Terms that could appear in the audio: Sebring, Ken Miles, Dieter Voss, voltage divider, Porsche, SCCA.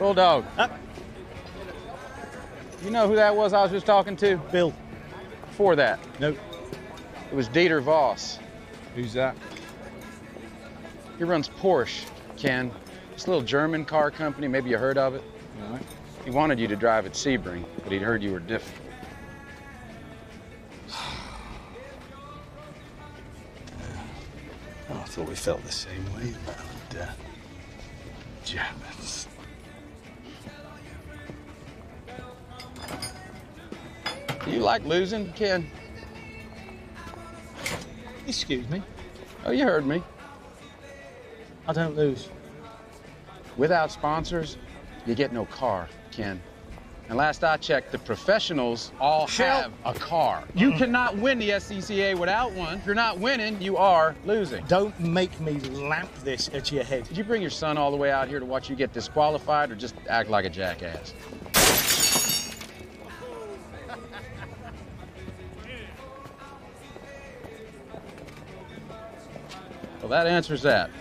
Little dog. You know who that was I was just talking to? Bill. Before that? Nope. It was Dieter Voss. Who's that? He runs Porsche, Ken. It's a little German car company. Maybe you heard of it. All right. He wanted you to drive at Sebring, but he'd heard you were different. Oh, I thought we felt the same way about Germans. You like losing, Ken? Excuse me? Oh, you heard me. I don't lose. Without sponsors, you get no car, Ken. And last I checked, the professionals all have a car. You cannot win the SCCA without one. If you're not winning, you are losing. Don't make me lamp this at your head. Did you bring your son all the way out here to watch you get disqualified or just act like a jackass? Well, that answers that.